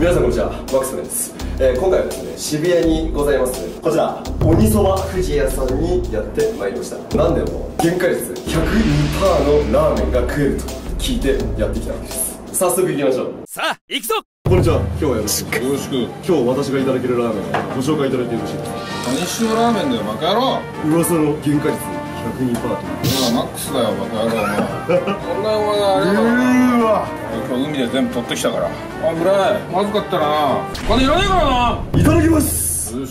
皆さんこんにちは、マクスメです、今回はですね、渋谷にございますこちら鬼そば富士屋さんにやってまいりました。何でも原価率 102% のラーメンが食えると聞いてやってきたわけです。早速行きましょう。さあ行くぞ。こんにちは、今日はよろしく今日私がいただけるラーメンをご紹介いただいてよろしいですか。何しろラーメンだよバカ野郎。噂の原価率 102% マックスだよバカ野郎お前こんなお前があれだろ。うわ今日海で全部取ってきたから危ない、まずかったな。お金いらねえからな。いただきます。よし。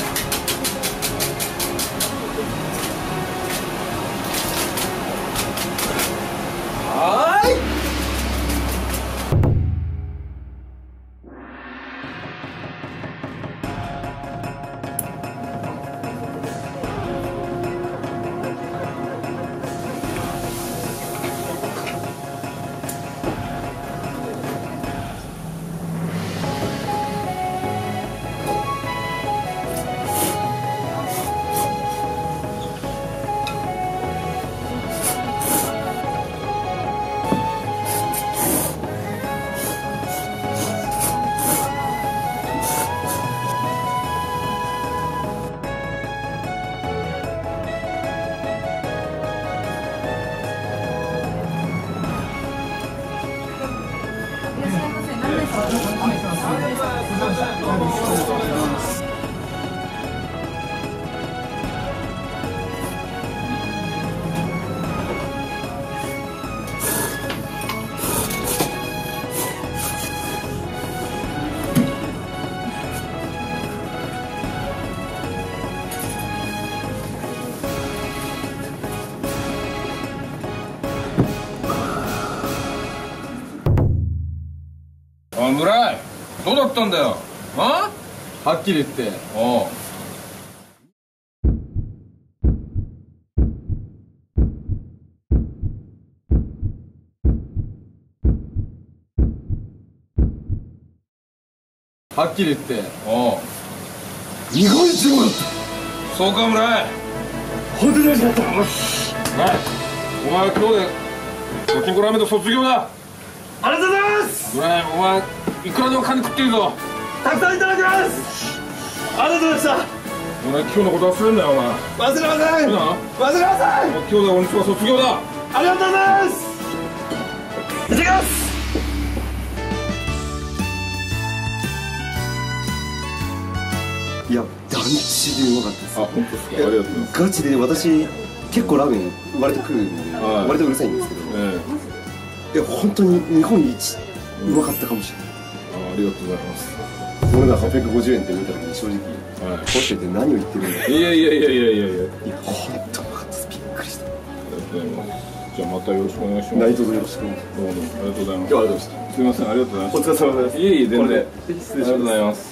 村井どうだったんだよ。ああはっきり言っておう。はっきり言っておう。日本一うまかった。そうか村井、本当においしかった。よし村井お前は今日でドキンコラーメンの卒業だ。ありがとうございます。村井お前いくらでも金食っているぞ。たくさんいただきます。ありがとうございました。俺今日のこと忘れんなよお前。忘れません。忘れません。今日で鬼そば卒業だ。ありがとうございます。いただきます。いや団地でうまかったです。あ、本当ですか。ありがとうございます。ガチで私結構ラーメン割と食うんで、はい、割とうるさいんですけど、いや本当に日本一うまかったかもしれない。ありがとうございます。俺ら850円って見た時に正直ホテルで何を言ってるんだ。いやホントに分かったです。びっくりした。ありがとうございます。じゃあまたよろしくお願いします。内藤さんよろしくお願いします。どうもありがとうございます。今日はどうした。すみませんありがとうございます。お疲れ様です。いえいえ全然ありがとうございます。